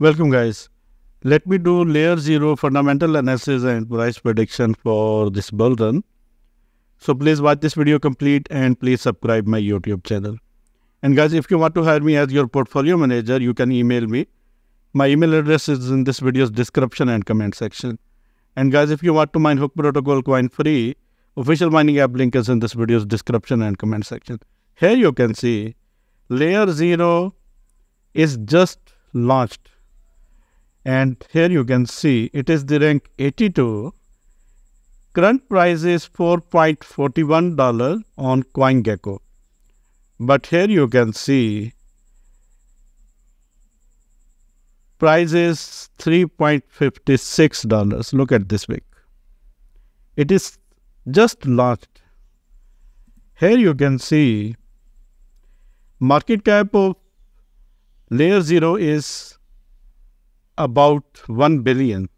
Welcome guys. Let me do Layer Zero fundamental analysis and price prediction for this bull run. So please watch this video complete and please subscribe my YouTube channel. And guys, if you want to hire me as your portfolio manager, you can email me. My email address is in this video's description and comment section. And guys, if you want to mine Hook Protocol coin free, official mining app link is in this video's description and comment section. Here you can see Layer Zero is just launched. And here you can see it is the rank 82. Current price is $4.41 on CoinGecko. But here you can see price is $3.56. Look at this week. It is just launched. Here you can see market cap of Layer Zero is about 1 billion.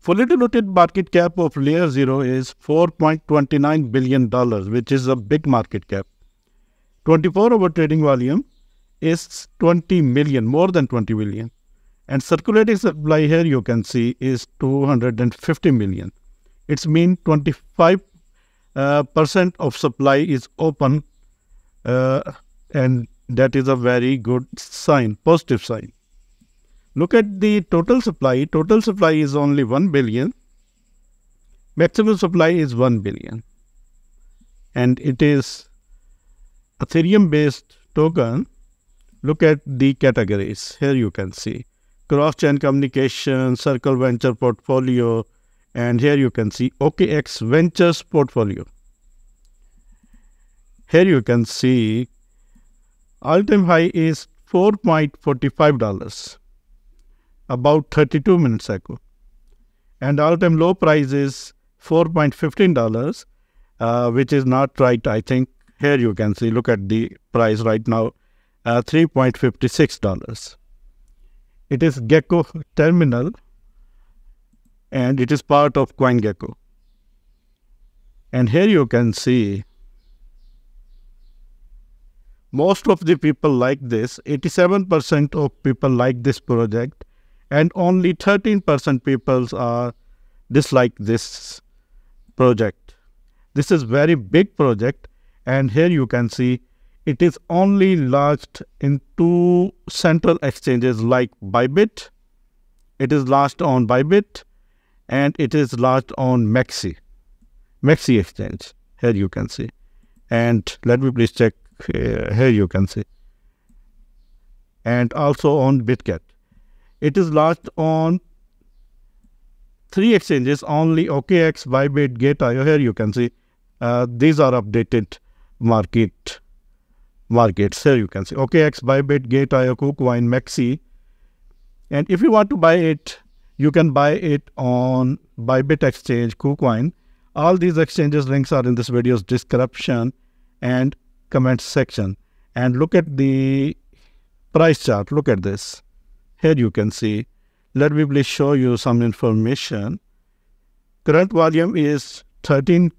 Fully diluted market cap of Layer Zero is $4.29 billion, which is a big market cap. 24-hour trading volume is 20 million, more than 20 million. And circulating supply here you can see is 250 million. It's mean 25% of supply is open and that is a very good sign, positive sign. Look at the total supply. Total supply is only 1 billion. Maximum supply is 1 billion. And it is Ethereum-based token. Look at the categories. Here you can see cross-chain communication, Circle Venture portfolio, and here you can see OKX Ventures portfolio. Here you can see all-time high is $4.45. about 32 minutes ago, and all-time low price is $4.15, which is not right, I think. Here you can see, look at the price right now, $3.56. It is Gecko Terminal, and it is part of CoinGecko. And here you can see, most of the people like this, 87% of people like this project, and only 13% people dislike this project. This is very big project, and here you can see it is only launched in 2 central exchanges like Bybit. It is launched on Bybit, and it is launched on MEXC exchange. Here you can see, and let me please check. Here you can see, and also on BitCat. It is launched on 3 exchanges only: OKX, Bybit, Gate.io. Here you can see these are updated markets. Here you can see OKX, Bybit, Gate.io, KuCoin, MEXC. And if you want to buy it, you can buy it on Bybit exchange, KuCoin. All these exchanges links are in this video's description and comment section. And look at the price chart. Look at this. Here you can see, let me please show you some information. Current volume is $13K.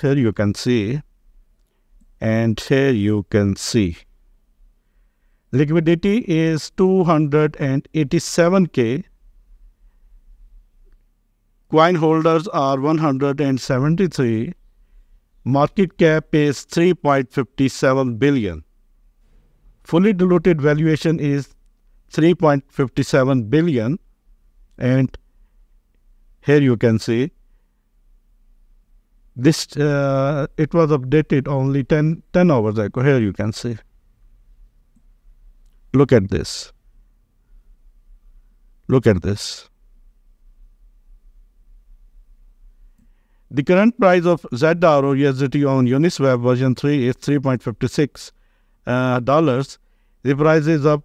Here you can see, and here you can see liquidity is 287K. Coin holders are 173. Market cap is 3.57 billion. Fully diluted valuation is 3.57 billion, and here you can see this it was updated only 10 hours ago. Here you can see, look at this, look at this. The current price of ZRO USDT on Uniswap version 3 is $3.56. The price is up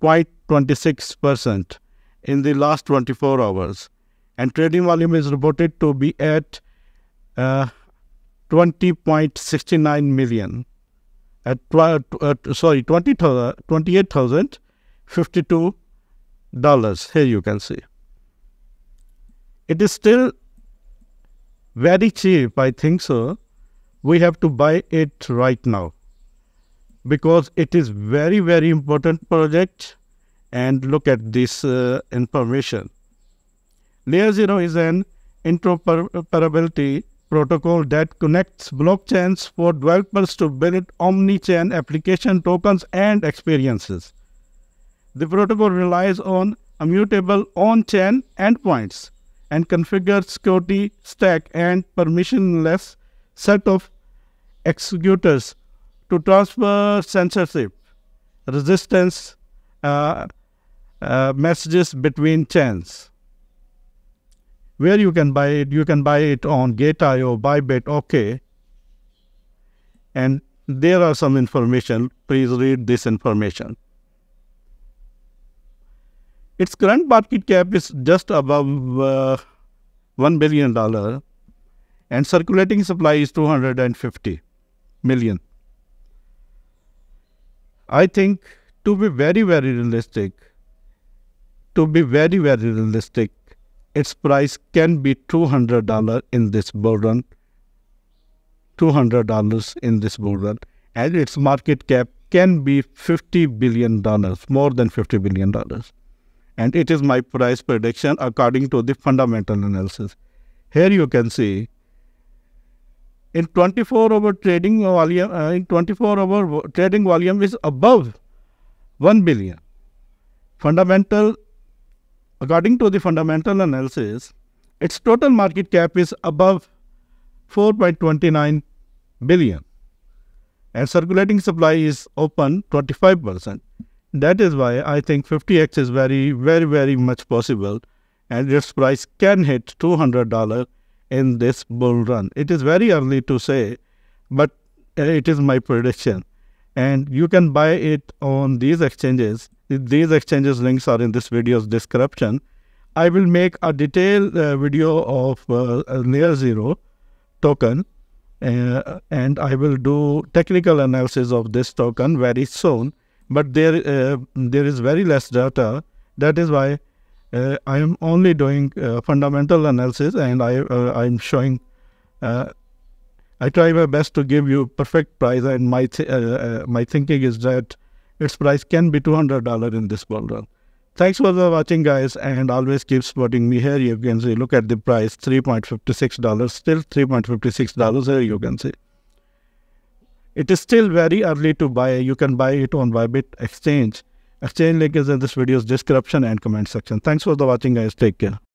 0.26% in the last 24 hours, and trading volume is reported to be at 20.69 million, at 28,052 dollars. Here you can see it is still very cheap, I think so. We have to buy it right now because it is very, very important project. and look at this information. Layer 0 is an interoperability protocol that connects blockchains for developers to build omni-chain application tokens and experiences. The protocol relies on immutable on-chain endpoints and configures security stack and permissionless set of executors to transfer censorship, resistance messages between chains. Where you can buy it on Gate.io, Bybit, OK. And there are some information. Please read this information. Its current market cap is just above $1 billion and circulating supply is 250 million. I think to be very, very realistic, its price can be $200 in this bullrun, and its market cap can be $50 billion, more than $50 billion. And it is my price prediction according to the fundamental analysis. Here you can see in 24-hour trading volume, is above 1 billion. According to the fundamental analysis, its total market cap is above 4.29 billion. And circulating supply is open 25%. That is why I think 50x is very, very much possible, and its price can hit $200 in this bull run. It is very early to say, but it is my prediction. And you can buy it on these exchanges. These exchanges links are in this video's description. I will make a detailed video of Layer Zero token, and I will do technical analysis of this token very soon. But there is very less data. That is why I am only doing fundamental analysis, and I'm showing. I try my best to give you perfect price, and my my thinking is that its price can be $200 in this bull run. Thanks for watching, guys, and always keep supporting me. Here you can see, look at the price, $3.56, still $3.56. Here you can see. It is still very early to buy. You can buy it on Bybit Exchange. Exchange link is in this video's description and comment section. Thanks for watching, guys. Take care.